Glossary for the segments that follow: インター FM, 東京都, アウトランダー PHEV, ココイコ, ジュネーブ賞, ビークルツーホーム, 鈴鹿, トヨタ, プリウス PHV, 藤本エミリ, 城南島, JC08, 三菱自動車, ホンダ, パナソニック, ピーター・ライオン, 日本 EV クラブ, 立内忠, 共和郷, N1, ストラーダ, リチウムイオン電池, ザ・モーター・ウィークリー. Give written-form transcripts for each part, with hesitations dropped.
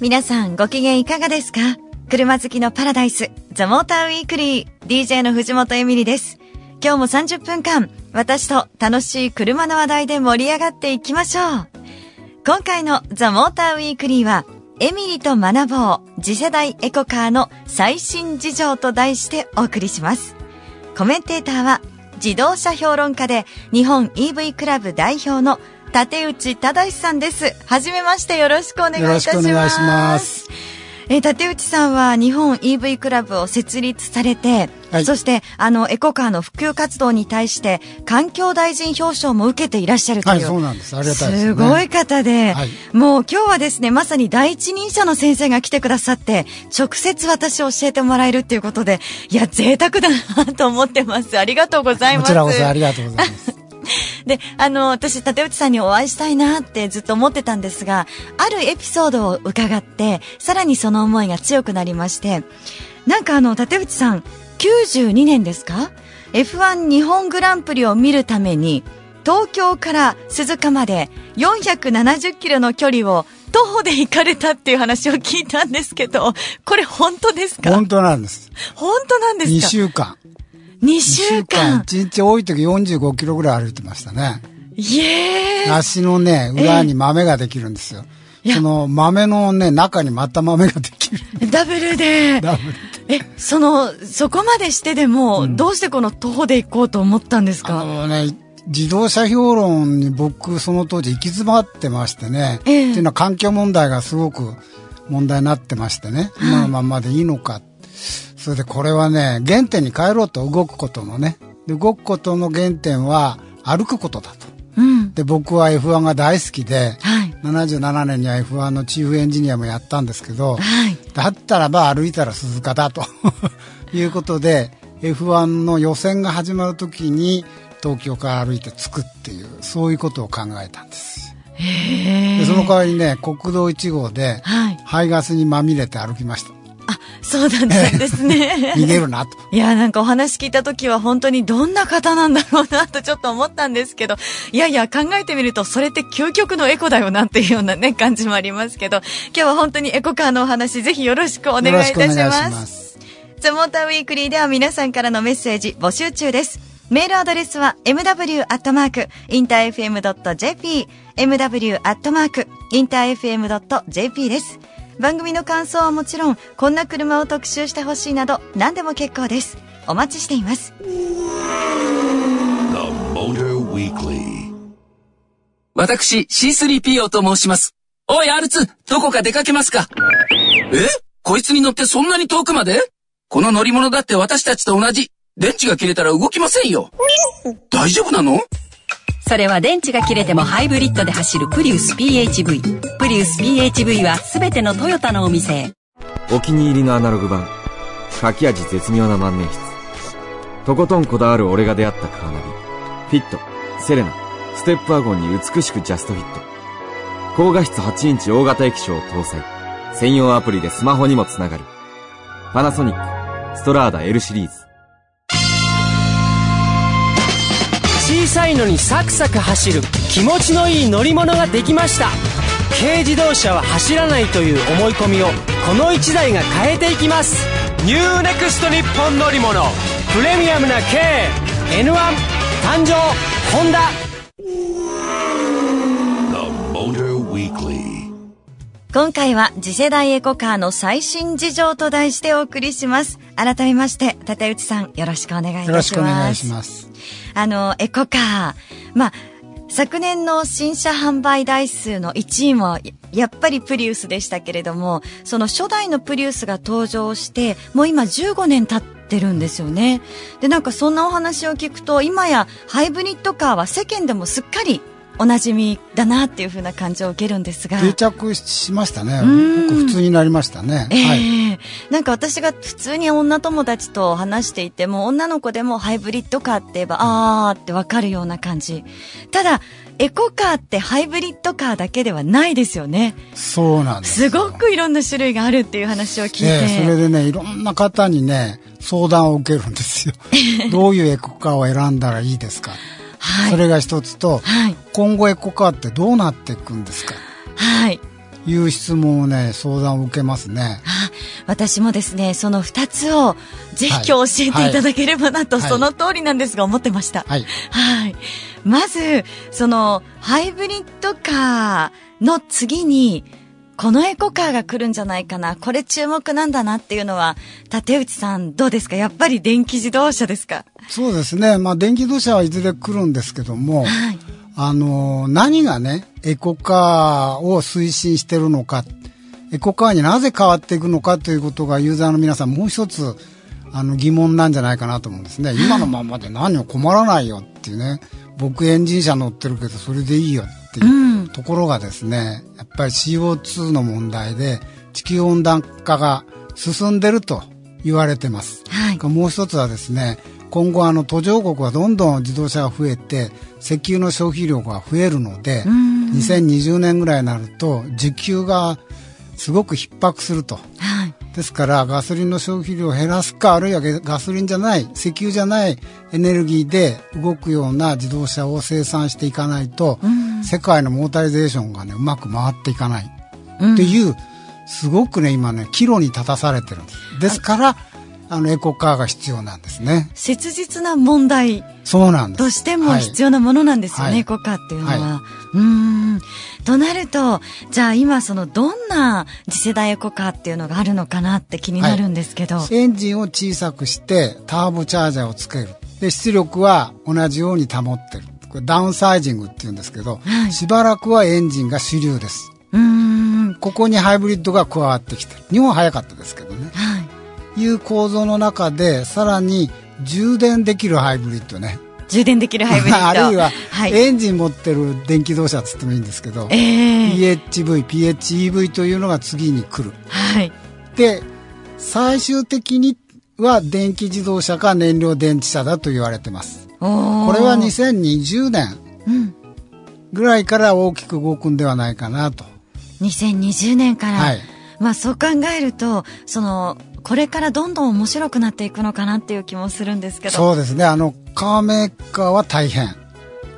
皆さんご機嫌いかがですか？車好きのパラダイス、ザ・モーター・ウィークリー、DJ の藤本エミリです。今日も30分間、私と楽しい車の話題で盛り上がっていきましょう。今回のザ・モーター・ウィークリーは、エミリと学ぼう、次世代エコカーの最新事情と題してお送りします。コメンテーターは、自動車評論家で日本 EV クラブ代表の立内忠さんです。はじめまして、よろしくお願いいたします。よろしくお願いします。立内さんは日本 EV クラブを設立されて、はい、そしてエコカーの普及活動に対して環境大臣表彰も受けていらっしゃるという、はい、そうなんです。ありがたいですね。すごい方で、はい、もう今日はですね、まさに第一人者の先生が来てくださって、直接私を教えてもらえるということで、いや贅沢だなと思ってます。ありがとうございます。こちらこそありがとうございますで、私、立内さんにお会いしたいなってずっと思ってたんですが、あるエピソードを伺って、さらにその思いが強くなりまして、なんか立内さん、92年ですか？ F1 日本グランプリを見るために、東京から鈴鹿まで470キロの距離を徒歩で行かれたっていう話を聞いたんですけど、これ本当ですか？本当なんです。本当なんですか？ 2週間。2週間、1日多い時45キロぐらい歩いてましたね。いえー。足のね、裏に豆ができるんですよ。その豆のね、中にまた豆ができる。ダブルで。ダブルで。そこまでしてでも、どうしてこの徒歩で行こうと思ったんですか？自動車評論に僕、その当時行き詰まってましてね。っていうのは環境問題がすごく問題になってましてね。今のままでいいのか。それでこれはね、原点に帰ろうと、動くことのね。で、動くことの原点は歩くことだと。うん、で、僕は F1 が大好きで、はい、77年には F1 のチーフエンジニアもやったんですけど、はい、だったらば歩いたら鈴鹿だということで、F1 の予選が始まるときに東京から歩いて着くっていう、そういうことを考えたんです。で、その代わりね、国道1号で、はい、排ガスにまみれて歩きました。あ、そうだったんですね。逃げるなと。いや、なんかお話聞いた時は本当にどんな方なんだろうなとちょっと思ったんですけど、いやいや考えてみると、それって究極のエコだよなんていうようなね、感じもありますけど、今日は本当にエコカーのお話、ぜひよろしくお願いいたします。ザ・モーター・ウィークリーでは皆さんからのメッセージ募集中です。メールアドレスは mw@interfm.jp、mw@interfm.jp です。番組の感想はもちろん、こんな車を特集してほしいなど、何でも結構です。お待ちしています。私、C3PO と申します。おい、R2、どこか出かけますか？え？こいつに乗ってそんなに遠くまで？この乗り物だって私たちと同じ。電池が切れたら動きませんよ。大丈夫なの？それは電池が切れてもハイブリッドで走るプリウス PHV。 プリウス PHV は全てのトヨタのお店へ。お気に入りのアナログ版、書き味絶妙な万年筆、とことんこだわる俺が出会ったカーナビ、フィット、セレナ、ステップワゴンに美しくジャストフィット、高画質8インチ大型液晶を搭載、専用アプリでスマホにもつながる、パナソニックストラーダ L シリーズ。小さいのにサクサク走る気持ちのいい乗り物ができました。軽自動車は走らないという思い込みをこの1台が変えていきます。ニューネクスト日本乗り物、プレミアムな軽 N1 誕生、ホンダ。今回は次世代エコカーの最新事情と題してお送りします。改めまして立内さん、よろしくお願いいたします。よろしくお願いします。エコカー。昨年の新車販売台数の1位も、やっぱりプリウスでしたけれども、その初代のプリウスが登場して、もう今15年経ってるんですよね。で、なんかそんなお話を聞くと、今やハイブリッドカーは世間でもすっかりお馴染みだなっていう風な感じを受けるんですが。定着しましたね。普通になりましたね。はい。なんか私が普通に女友達と話していても、女の子でもハイブリッドカーって言えば、あーってわかるような感じ。ただ、エコカーってハイブリッドカーだけではないですよね。そうなんですよ。すごくいろんな種類があるっていう話を聞いて、それでね、いろんな方にね相談を受けるんですよ。どういうエコカーを選んだらいいですか。はい、それが一つと、はい、今後エコカーってどうなっていくんですか、はい、いう質問をね、相談を受けますね。私もですね、その2つをぜひ今日教えていただければなと、はい、その通りなんですが思ってました。はい。はい。まず、そのハイブリッドカーの次に、このエコカーが来るんじゃないかな、これ注目なんだなっていうのは、竹内さんどうですか？やっぱり電気自動車ですか？そうですね。まあ電気自動車はいずれ来るんですけども、はい、何がね、エコカーを推進してるのか、エコカーになぜ変わっていくのかということがユーザーの皆さんもう一つ疑問なんじゃないかなと思うんですね。今のままで何も困らないよっていうね、僕エンジン車乗ってるけどそれでいいよっていうところがですね、やっぱり CO2 の問題で地球温暖化が進んでると言われてます、はい、もう一つはですね、今後途上国はどんどん自動車が増えて石油の消費量が増えるので、2020年ぐらいになると需給がすごく逼迫すると、はい、ですからガソリンの消費量を減らすか、あるいはガソリンじゃない石油じゃないエネルギーで動くような自動車を生産していかないと、世界のモータリゼーションがねうまく回っていかないっていう、すごくね今ね岐路に立たされてるんです。ですからエコカーが必要なんですね。切実な問題としても必要なものなんですよね、はい、エコカーっていうのは、はい、となると、じゃあ今そのどんな次世代エコカーっていうのがあるのかなって気になるんですけど、はい、エンジンを小さくしてターボチャージャーをつける、で出力は同じように保ってる、これダウンサイジングっていうんですけど、はい、しばらくはエンジンが主流です。ここにハイブリッドが加わってきてる。日本は早かったですけどね、はい、いう構造の中で、さらに充電できるハイブリッドね。充電できるハイブリッド。あるいは、はい、エンジン持ってる電気自動車って言ってもいいんですけど、PHV、PHEV というのが次に来る。はい。で、最終的には電気自動車か燃料電池車だと言われてます。これは2020年ぐらいから大きく動くんではないかなと。2020年から。はい。まあそう考えると、これからどんどん面白くなっていくのかなっていう気もするんですけど。そうですね。カーメーカーは大変。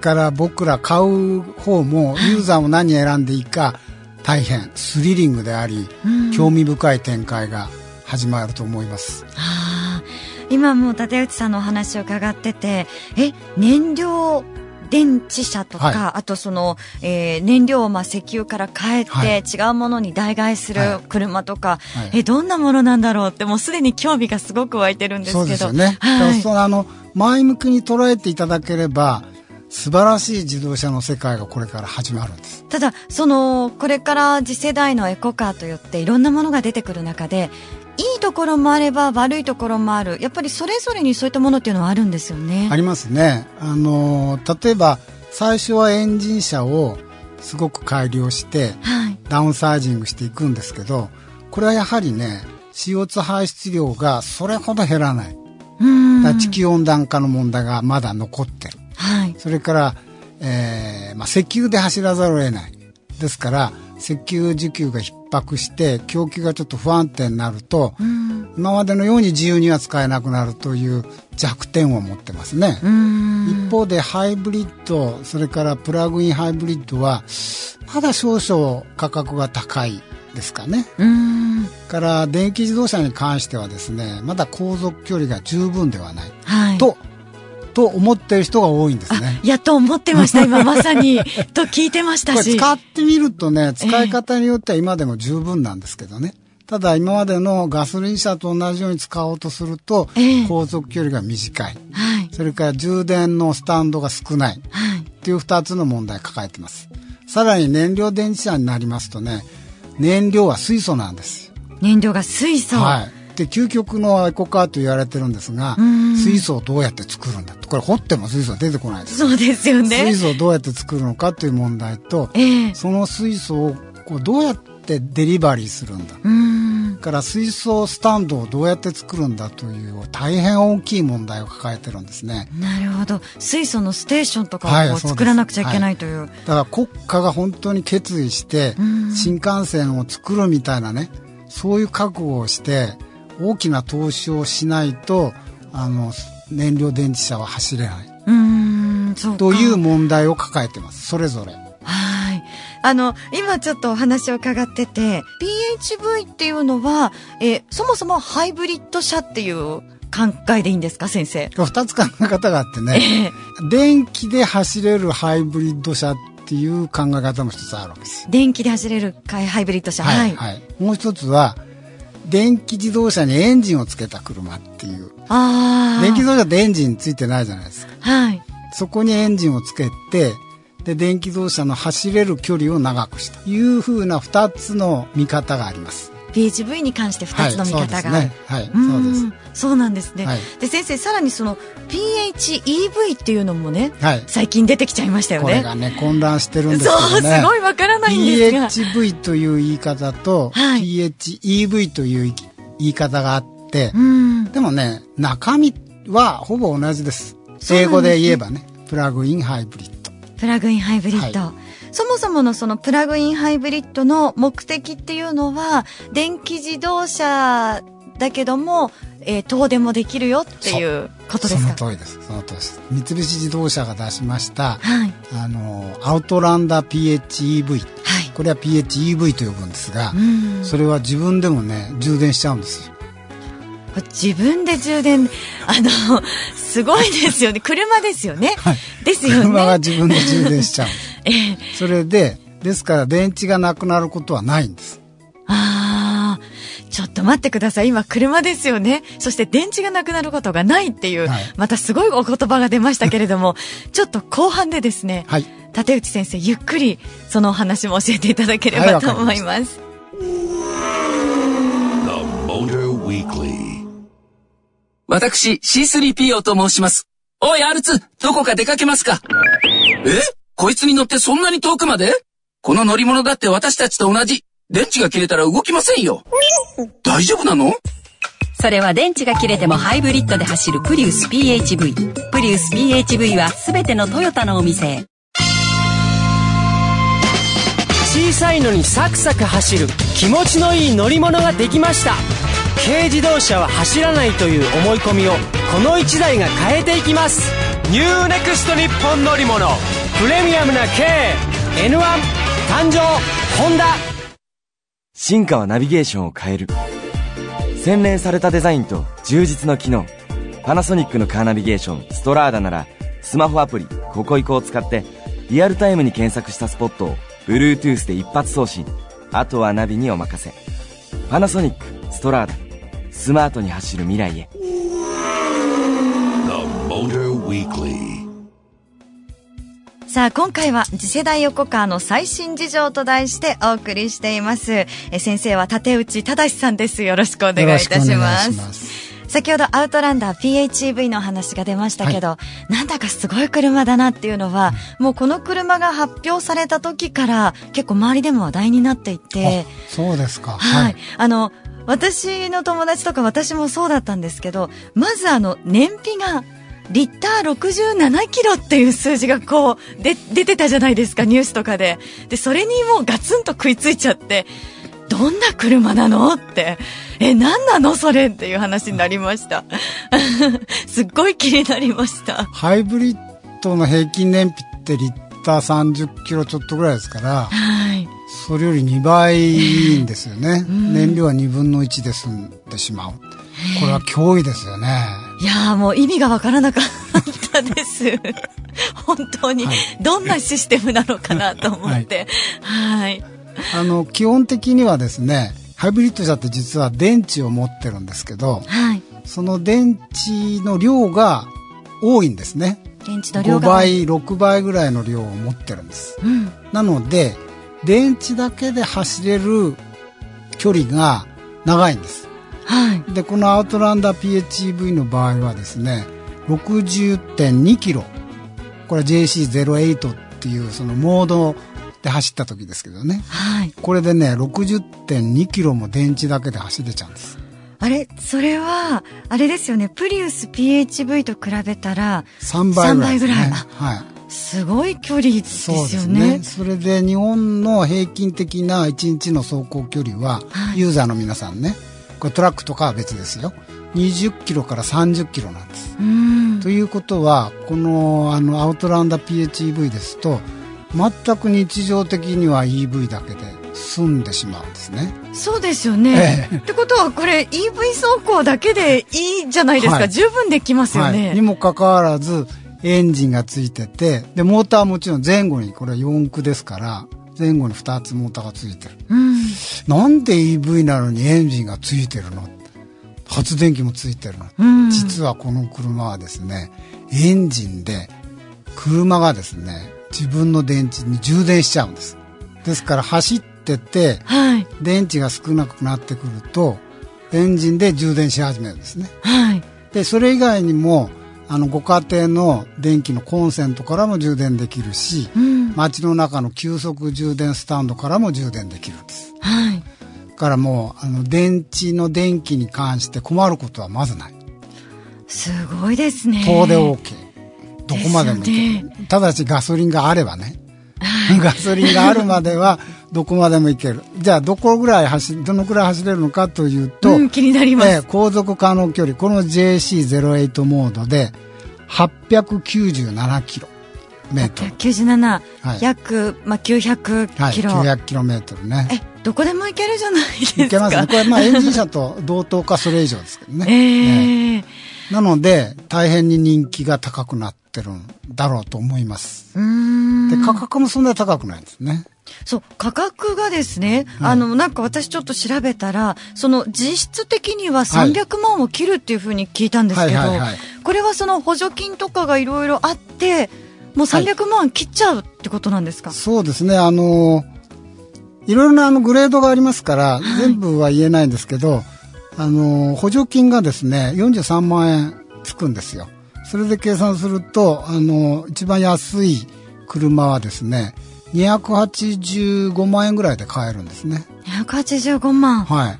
から僕ら買う方もユーザーも何選んでいいか大変。スリリングであり、興味深い展開が始まると思います。今もう立内さんのお話を伺ってて、燃料電池車とか、はい、あと燃料を石油から変えて、はい、違うものに代替する車とか、はいはい、どんなものなんだろうって、もうすでに興味がすごく湧いてるんですけど。そうですよね。はい、前向きに捉えていただければ、素晴らしい自動車の世界がこれから始まるんです。ただ、これから次世代のエコカーといっていろんなものが出てくる中で、いいところもあれば悪いところもある。やっぱりそれぞれにそういったものっていうのはあるんですよね。ありますね。例えば最初はエンジン車をすごく改良して、はい、ダウンサイジングしていくんですけど、これはやはりね CO2 排出量がそれほど減らない。だから地球温暖化の問題がまだ残ってる。はい、それから、石油で走らざるを得ない。ですから石油需給が逼迫して供給がちょっと不安定になると、今までのように自由には使えなくなるという弱点を持ってますね。一方でハイブリッド、それからプラグインハイブリッドはまだ少々価格が高いですかね。から電気自動車に関してはですね、まだ航続距離が十分ではない、はい、と思っている人が多いんですね。やっと思ってました。今まさにと聞いてましたし。これ使ってみるとね、使い方によっては今でも十分なんですけどね。ただ今までのガソリン車と同じように使おうとすると、航続距離が短い、はい、それから充電のスタンドが少ない、はい、っていう2つの問題を抱えてます。さらに燃料電池車になりますとね、燃料は水素なんです。燃料が水素、はい、で究極のエコカーと言われてるんですが、水素をどうやって作るんだと。これ掘っても水素は出てこないです。そうですよね。水素をどうやって作るのかという問題と、その水素をこうどうやってデリバリーするんだ。から水槽スタンドをどうやって作るんだという大変大きい問題を抱えてるんですね。なるほど、水素のステーションとかを作らなくちゃいけないという、はい、だから国家が本当に決意して新幹線を作るみたいなね、そういう覚悟をして大きな投資をしないと燃料電池車は走れない、そうかという問題を抱えてます、それぞれ。はい、今ちょっとお話を伺ってて PHV っていうのは、そもそもハイブリッド車っていう考えでいいんですか、先生。2つ考え方があってね、電気で走れるハイブリッド車っていう考え方も一つあるわけです。電気で走れるハイブリッド車、はい、はいはい、もう一つは電気自動車にエンジンをつけた車っていう。あ、電気自動車ってエンジンついてないじゃないですか、はい、そこにエンジンをつけて、で電気自動車の走れる距離を長くしたというふうな2つの見方があります。 PHV に関して2つの見方がある、はい、そうですね、はい、そうなんですね、はい、で先生さらにその PHEV っていうのもね、はい、最近出てきちゃいましたよね。これがね混乱してるんですけどね、そうすごいわからないんですが PHV という言い方と、はい、PHEV という言い方があって、でもね中身はほぼ同じです。英語で言えばね、プラグインハイブリッド。プラグインハイブリッド、はい、そもそものそのプラグインハイブリッドの目的っていうのは電気自動車だけども、遠出もできるよっていうことですか。その通りです、その通りです。三菱自動車が出しました、はい、アウトランダー PHEV、はい、これは PHEV と呼ぶんですが、それは自分でもね充電しちゃうんですよ。自分で充電、すごいですよね。車ですよね。はい、ですよね。車が自分で充電しちゃう。それで、ですから電池がなくなることはないんです。ああ、ちょっと待ってください。今車ですよね。そして電池がなくなることがないっていう、はい、またすごいお言葉が出ましたけれども、ちょっと後半でですね、はい、立内先生ゆっくりそのお話も教えていただければ、はい、と思います。私、C3PO と申します。おい、R2、どこか出かけますか？え？こいつに乗ってそんなに遠くまで？この乗り物だって私たちと同じ。電池が切れたら動きませんよ。大丈夫なの？それは電池が切れてもハイブリッドで走るプリウス PHV。プリウス PHV はすべてのトヨタのお店へ。小さいのにサクサク走る気持ちのいい乗り物ができました。軽自動車は走らないという思い込みをこの1台が変えていきます。ニューネクスト日本乗り物、プレミアムな軽 N1 誕生ホンダ。進化はナビゲーションを変える。洗練されたデザインと充実の機能、パナソニックのカーナビゲーションストラーダならスマホアプリココイコを使ってリアルタイムに検索したスポットを Bluetooth で一発送信、あとはナビにお任せ。パナソニックストラーダ、スマートに走る未来へ。 The Motor Weekly。 さあ今回は次世代横カーの最新事情と題してお送りしています。先生は立内忠さんです。よろしくお願いいたします。先ほどアウトランダー PHEV の話が出ましたけど、はい、なんだかすごい車だなっていうのは、もうこの車が発表された時から結構周りでも話題になっていて。そうですか。はい、はい、私の友達とか私もそうだったんですけど、まず燃費がリッター67キロっていう数字がこう出てたじゃないですか、ニュースとかで。で、それにもうガツンと食いついちゃって、どんな車なのって、何なのそれっていう話になりました。すっごい気になりました。ハイブリッドの平均燃費ってリッター30キロちょっとぐらいですから、はい。それより2倍いいんですよね。燃料は2分の1で済んでしまう。これは脅威ですよね。いやーもう意味がわからなかったです。本当に、はい、どんなシステムなのかなと思って。はい。基本的にはですね、ハイブリッド車って実は電池を持ってるんですけど、はい、その電池の量が多いんですね。電池の量が5倍、6倍ぐらいの量を持ってるんです。うん、なので、電池だけで走れる距離が長いんです、はい、でこのアウトランダー PHEV の場合はですね 60.2 キロ、これは JC08 っていうそのモードで走った時ですけどね、はい、これでね 60.2 キロも電池だけで走れちゃうんです。あれ、それはあれですよね、プリウス PHV と比べたら3倍ぐらいですね。はい、すごい距離ですよね。そうですね。それで日本の平均的な1日の走行距離は、はい、ユーザーの皆さんね、これトラックとかは別ですよ、20キロから30キロなんです。うん、ということはこの、アウトランダー PHEV ですと全く日常的には EV だけで済んでしまうんですね。そうですよね、ってことはこれ EV 走行だけでいいじゃないですか、はい、十分できますよね、はい、にもかかわらずエンジンがついてて、でモーターはもちろん前後に、これは4駆ですから前後に2つモーターがついてる、うん、なんで EV なのにエンジンがついてるの、発電機もついてるの、うん、実はこの車はですね、エンジンで車がですね自分の電池に充電しちゃうんです。ですから走ってて、はい、電池が少なくなってくるとエンジンで充電し始めるんですね、はい、でそれ以外にもご家庭の電気のコンセントからも充電できるし、うん、街の中の急速充電スタンドからも充電できるんです、はい、だからもう電池の電気に関して困ることはまずない。すごいですね。遠出 OK、 どこまでも行ける、ね、ただしガソリンがあればね、はい、ガソリンがあるまではどこまでも行ける。じゃあどのくらい走れるのかというと、うん、気になります。航続可能距離、この JC08 モードで897キロメートル。97、はい、約、900キロ、はい、900キロメートルね。どこでも行けるじゃないですか。行けますね。これエンジン車と同等かそれ以上ですけどね。なので大変に人気が高くなってるんだろうと思います。で価格もそんなに高くないんですね。そう、価格がですね、はい、なんか私ちょっと調べたら、実質的には300万を切るっていうふうに聞いたんですけど、これは補助金とかがいろいろあって、もう300万切っちゃうってことなんですか？はい、そうですね、いろいろなグレードがありますから、全部は言えないんですけど、はい、補助金がですね、43万円つくんですよ。それで計算すると、一番安い車はですね、285万円ぐらいで買えるんですね。285万。はい。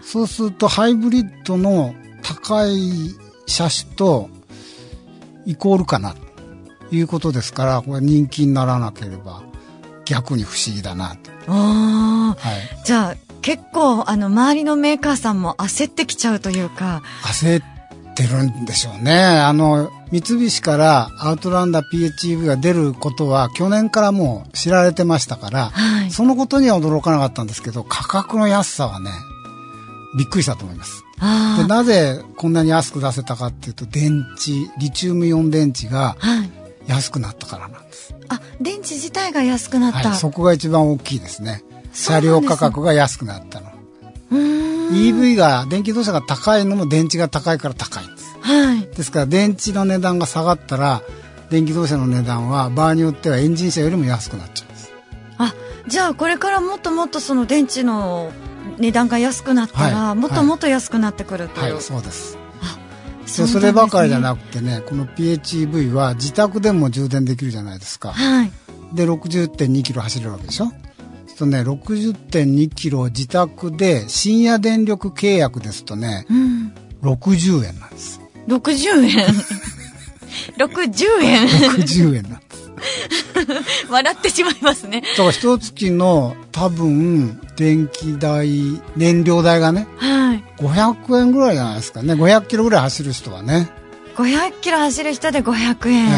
そうするとハイブリッドの高い車種とイコールかなということですから、これ人気にならなければ逆に不思議だなと。はい。じゃあ結構周りのメーカーさんも焦ってきちゃうというか。焦ってるんでしょうね。三菱からアウトランダー PHEV が出ることは去年からもう知られてましたから、はい、そのことには驚かなかったんですけど、価格の安さはねびっくりしたと思います。でなぜこんなに安く出せたかっていうと、リチウムイオン電池が安くなったからなんです。はい、電池自体が安くなった、はい、そこが一番大きいですね。車両価格が安くなったの。EV が電気自動車が高いのも電池が高いから高いんです、はい、ですから電池の値段が下がったら電気自動車の値段は場合によってはエンジン車よりも安くなっちゃうんです。じゃあこれからもっともっと電池の値段が安くなったら、はい、もっともっと安くなってくるという、はいはい、そうです。そればかりじゃなくてね、この PHEV は自宅でも充電できるじゃないですか、はい、で 60.2 キロ走れるわけでしょ。60.2 キロ自宅で深夜電力契約ですとね、うん、60円なんです。60円。60円。60円なんです。 笑ってしまいますね。だから一月の多分電気代、燃料代がね、はい、500円ぐらいじゃないですかね。500キロぐらい走る人はね、500キロ走る人で500円、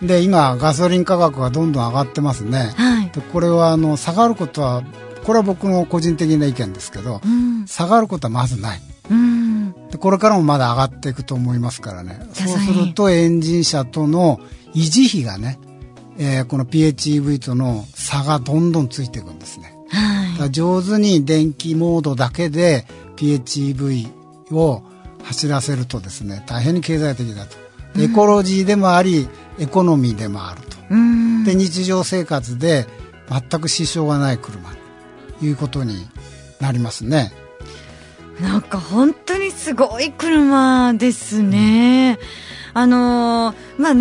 で今ガソリン価格がどんどん上がってますね、はい、でこれは下がることは、これは僕の個人的な意見ですけど、うん、下がることはまずない、うん、でこれからもまだ上がっていくと思いますからね。そうするとエンジン車との維持費がね、この PHEV との差がどんどんついていくんですね、はい、だから上手に電気モードだけで PHEV を走らせるとですね、大変に経済的だと。エコロジーでもあり、エコノミーでもあると。で日常生活で全く支障がない車ということになりますね。なんか本当にすごい車ですね。うん、な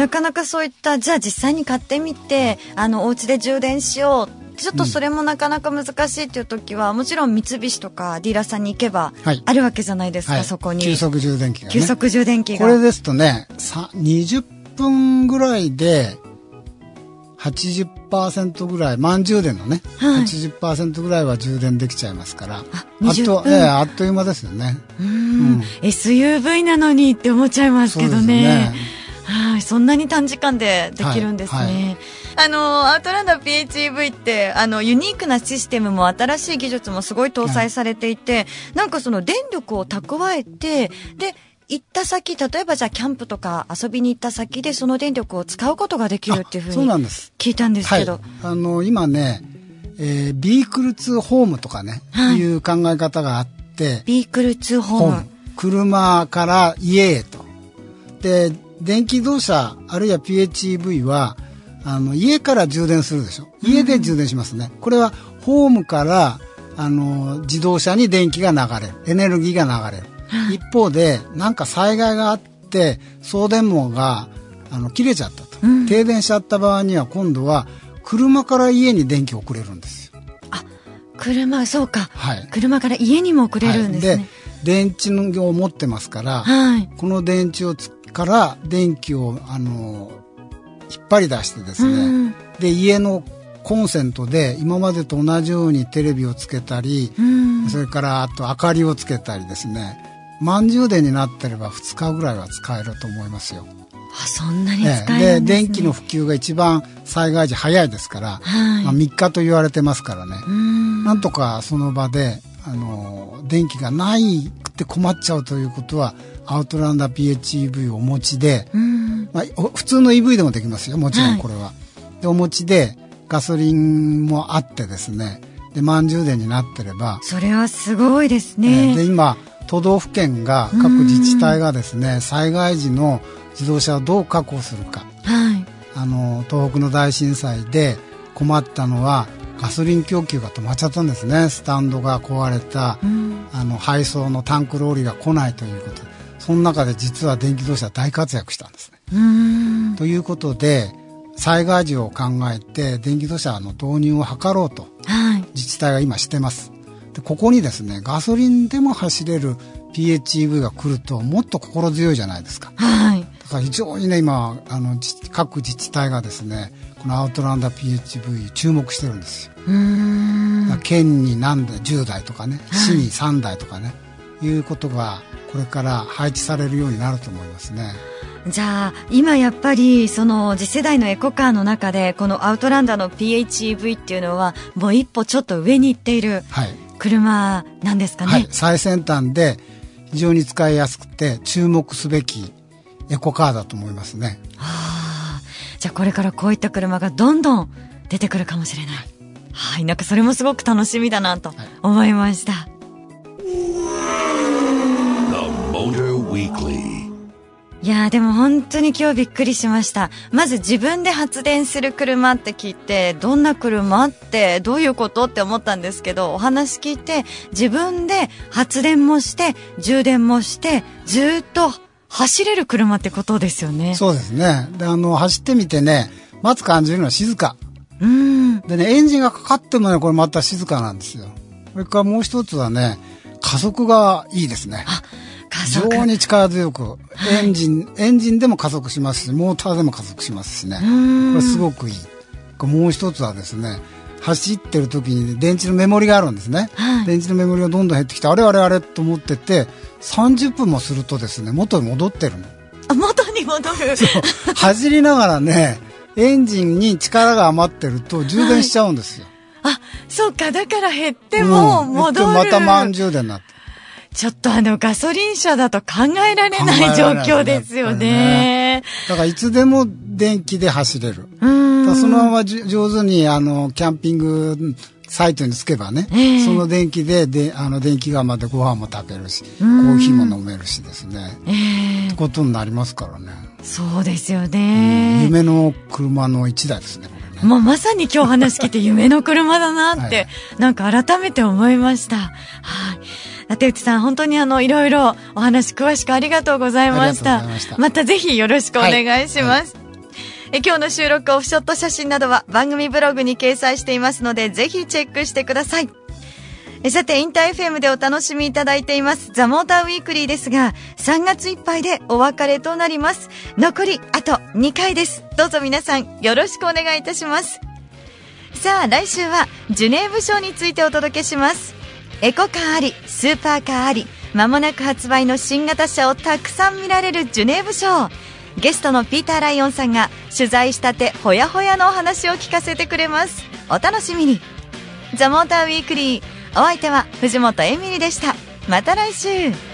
かなかそういった、じゃあ実際に買ってみてお家で充電しようちょっとそれもなかなか難しいっていう時は、もちろん三菱とかディーラーさんに行けばあるわけじゃないですか、はい、そこに急速充電器が、ね、急速充電器がこれですとね、20分ぐらいで 80% ぐらい、満充電のね、はい、80% ぐらいは充電できちゃいますから、あっという間ですよね。うん、SUV なのにって思っちゃいますけどね。はい、そんなに短時間でできるんですね。はいはい、アウトランダー PHEV ってユニークなシステムも新しい技術もすごい搭載されていて、はい、なんかその電力を蓄えて、で行った先、例えばじゃあキャンプとか遊びに行った先でその電力を使うことができるっていうふうに聞いたんですけど、はい、今ね、ビークルツーホームとかね、はい、いう考え方があって、ビークルツーホーム、車から家へと。で電気自動車あるいは PHEV は家から充電するでしょ。家で充電しますね。これはホームから自動車に電気が流れる、エネルギーが流れる。一方でなんか災害があって送電網が切れちゃったと、停電しちゃった場合には、今度は車から家に電気を送れるんですよ。あ、車、そうか、はい、車から家にも送れるんですね。はい、で電池を持ってますから、はい、この電池をから電気を引っ張り出してですね、うん、で家のコンセントで今までと同じようにテレビをつけたり、うん、それからあと明かりをつけたりですね、満充電になってれば2日ぐらいは使えると思いますよ。あ、そんなに使えるんですね。で電気の普及が一番災害時早いですから、はい、まあ、3日と言われてますからね、うん、なんとかその場で電気がないくて困っちゃうということは、アウトランダー PHEV をお持ちで、まあ、普通の EV でもできますよ、もちろんこれは、はい、でお持ちでガソリンもあってですね、で満充電になってれば、それはすごいですね。で今都道府県が、各自治体がですね、災害時の自動車をどう確保するか、はい、東北の大震災で困ったのはガソリン供給が止まっちゃったんですね。スタンドが壊れた、配送のタンクローリーが来ないということで、その中で実は電気自動車は大活躍したんですね。ということで災害時を考えて電気自動車の導入を図ろうと、はい、自治体が今してます。でここにですね、ガソリンでも走れる PHEV が来るともっと心強いじゃないですか。はい、だから非常にね今各自治体がですね、このアウトランダー PHEV 注目してるんですよ。県に何台、10台とかね、市に3台とかね、はい、いうことがこれから配置されるようになると思いますね。じゃあ今やっぱりその次世代のエコカーの中で、このアウトランダーの PHEV っていうのはもう一歩ちょっと上に行っている車なんですかね。はいはい、最先端で非常に使いやすくて注目すべきエコカーだと思いますね。はあ、じゃあこれからこういった車がどんどん出てくるかもしれない。はい、はい、なんかそれもすごく楽しみだなと思いました。はい、いやーでも本当に今日びっくりしました。まず自分で発電する車って聞いて、どんな車ってどういうことって思ったんですけど、お話聞いて自分で発電もして充電もしてずっと走れる車ってことですよね。そうですね。で走ってみてね、まず感じるのは静か。うんでね、エンジンがかかってもね、これまた静かなんですよ。それからもう一つはね、加速がいいですね。あ、非常に力強く、はい、エンジンでも加速しますし、モーターでも加速しますしね、これすごくいい。もう一つはですね、走ってる時に電池のメモリがあるんですね。はい、電池のメモリがどんどん減ってきて、あれあれあれと思ってて30分もするとですね、元に戻ってるの。あ、元に戻る。そう、走りながらね、エンジンに力が余ってると充電しちゃうんですよ。はい、あ、そうか、だから減っても戻る、また満充電になって、ちょっとガソリン車だと考えられない状況ですよね。だからいつでも電気で走れる。だそのまま上手にキャンピングサイトに着けばね、その電気で電気釜でご飯も炊けるし、コーヒーも飲めるしですね、ってことになりますからね。そうですよね。夢の車の一台ですね。もうまさに今日話聞いて夢の車だなって、はい、なんか改めて思いました。はい、立内さん、本当にいろいろお話詳しくありがとうございました。またぜひよろしくお願いします。はいはい、今日の収録オフショット写真などは番組ブログに掲載していますので、ぜひチェックしてください。さて、インター FM でお楽しみいただいていますザ・モーター・ウィークリーですが、3月いっぱいでお別れとなります。残りあと2回です。どうぞ皆さんよろしくお願いいたします。さあ、来週はジュネーブ賞についてお届けします。エコカーあり、スーパーカーあり、間もなく発売の新型車をたくさん見られるジュネーブ賞。ゲストのピーター・ライオンさんが取材したてほやほやのお話を聞かせてくれます。お楽しみに。ザ・モーター・ウィークリー、お相手は藤本エミリでした。また来週。